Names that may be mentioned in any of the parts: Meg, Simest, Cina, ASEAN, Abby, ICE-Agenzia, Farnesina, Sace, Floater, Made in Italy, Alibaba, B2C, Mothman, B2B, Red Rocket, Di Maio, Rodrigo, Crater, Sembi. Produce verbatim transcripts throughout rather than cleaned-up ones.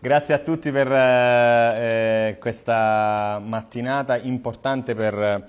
Grazie a tutti per eh, questa mattinata importante per,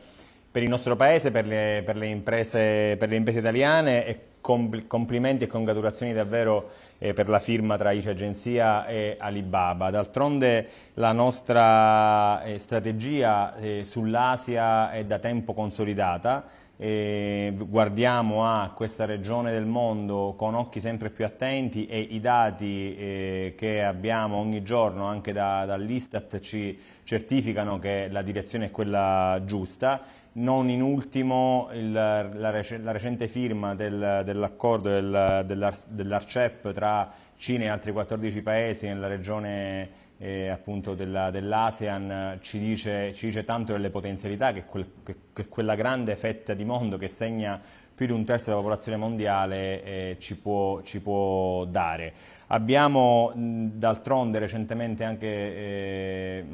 per il nostro paese, per le, per le, imprese, per le imprese italiane, e compl- complimenti e congratulazioni davvero eh, per la firma tra I C E-Agenzia e Alibaba. D'altronde la nostra eh, strategia eh, sull'Asia è da tempo consolidata. E guardiamo a questa regione del mondo con occhi sempre più attenti, e i dati eh, che abbiamo ogni giorno anche da, dall'Istat ci certificano che la direzione è quella giusta. Non in ultimo il, la, rec la recente firma del, dell'accordo del, dell'ARCEP tra Cina e altri quattordici paesi nella regione Eh, appunto dell'ASEAN dell ci, dice, ci dice tanto delle potenzialità che, quel, che, che quella grande fetta di mondo, che segna più di un terzo della popolazione mondiale, eh, ci, può, ci può dare. Abbiamo d'altronde recentemente anche eh,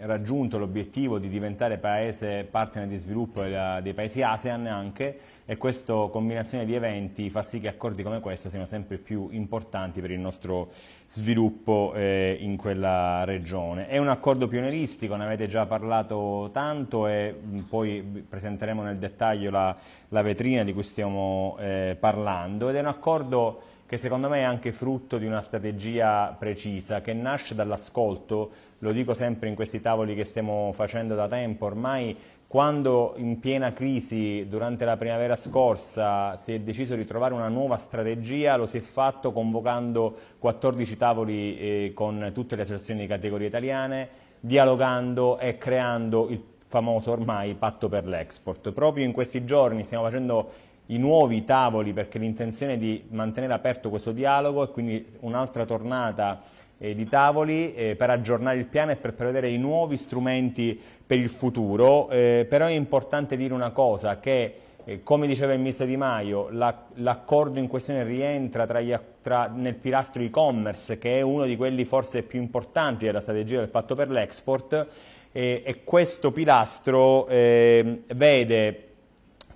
raggiunto l'obiettivo di diventare paese partner di sviluppo della, dei paesi ASEAN anche, e questa combinazione di eventi fa sì che accordi come questo siano sempre più importanti per il nostro sviluppo eh, in quella regione. È un accordo pionieristico, ne avete già parlato tanto, e mh, poi presenteremo nel dettaglio la, la vetrina di cui stiamo eh, parlando, ed è un accordo che secondo me è anche frutto di una strategia precisa che nasce dall'ascolto. Lo dico sempre in questi tavoli che stiamo facendo da tempo ormai: quando in piena crisi, durante la primavera scorsa, si è deciso di trovare una nuova strategia, lo si è fatto convocando quattordici tavoli eh, con tutte le associazioni di categoria italiane, dialogando e creando il famoso ormai patto per l'export. Proprio in questi giorni stiamo facendo i nuovi tavoli, perché l'intenzione è di mantenere aperto questo dialogo, e quindi un'altra tornata eh, di tavoli eh, per aggiornare il piano e per prevedere i nuovi strumenti per il futuro. Eh, però è importante dire una cosa, che eh, come diceva il ministro Di Maio, l'accordo la, in questione rientra tra gli, tra, nel pilastro e-commerce, che è uno di quelli forse più importanti della strategia del patto per l'export, eh, e questo pilastro eh, vede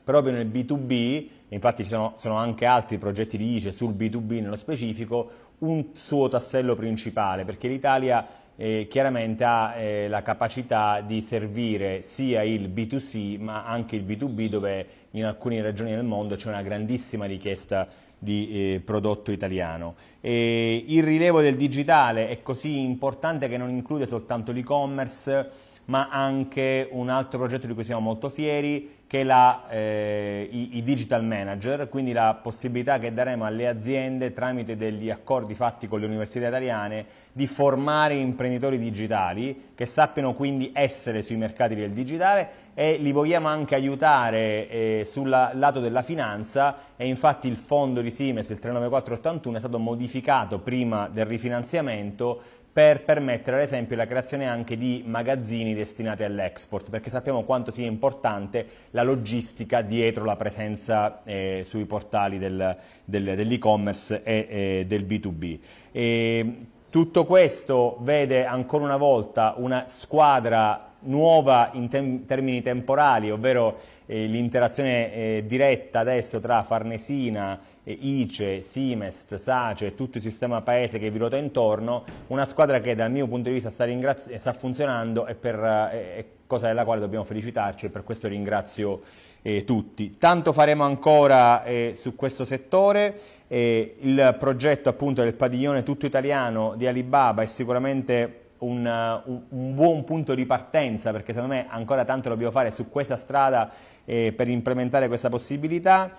proprio nel B due B, infatti ci sono, sono anche altri progetti di I C E sul B due B nello specifico, un suo tassello principale, perché l'Italia eh, chiaramente ha eh, la capacità di servire sia il B due C ma anche il B due B, dove in alcune regioni del mondo c'è una grandissima richiesta di eh, prodotto italiano. E il rilevo del digitale è così importante che non include soltanto l'e-commerce, ma anche un altro progetto di cui siamo molto fieri, che è la, eh, i, i digital manager, quindi la possibilità che daremo alle aziende, tramite degli accordi fatti con le università italiane, di formare imprenditori digitali che sappiano quindi essere sui mercati del digitale, e li vogliamo anche aiutare eh, sul lato della finanza. E infatti il fondo di Simest, il tre nove quattro otto uno, è stato modificato prima del rifinanziamento per permettere ad esempio la creazione anche di magazzini destinati all'export, perché sappiamo quanto sia importante la logistica dietro la presenza eh, sui portali del, del, dell'e-commerce e eh, del B due B. E tutto questo vede ancora una volta una squadra nuova in tem termini temporali, ovvero eh, l'interazione eh, diretta adesso tra Farnesina, eh, I C E, Simest, Sace, tutto il sistema paese che vi ruota intorno, una squadra che dal mio punto di vista sta, sta funzionando, e per, eh, cosa della quale dobbiamo felicitarci, e per questo ringrazio eh, tutti. Tanto faremo ancora eh, su questo settore. Eh, il progetto appunto del padiglione tutto italiano di Alibaba è sicuramente Un, un buon punto di partenza, perché secondo me ancora tanto dobbiamo fare su questa strada eh, per implementare questa possibilità,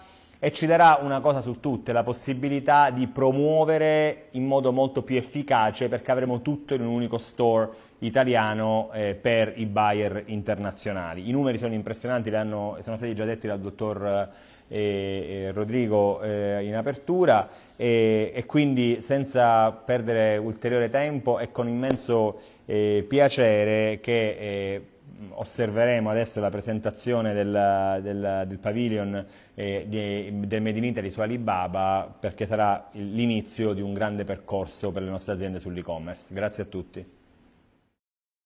e ci darà una cosa su tutte: la possibilità di promuovere in modo molto più efficace, perché avremo tutto in un unico store italiano eh, per i buyer internazionali. I numeri sono impressionanti, li hanno, sono stati già detti dal dottor eh, Rodrigo eh, in apertura. E, e quindi, senza perdere ulteriore tempo, è con immenso eh, piacere che eh, osserveremo adesso la presentazione del, del, del pavilion eh, di, del Made in Italy su Alibaba, perché sarà l'inizio di un grande percorso per le nostre aziende sull'e-commerce. Grazie a tutti.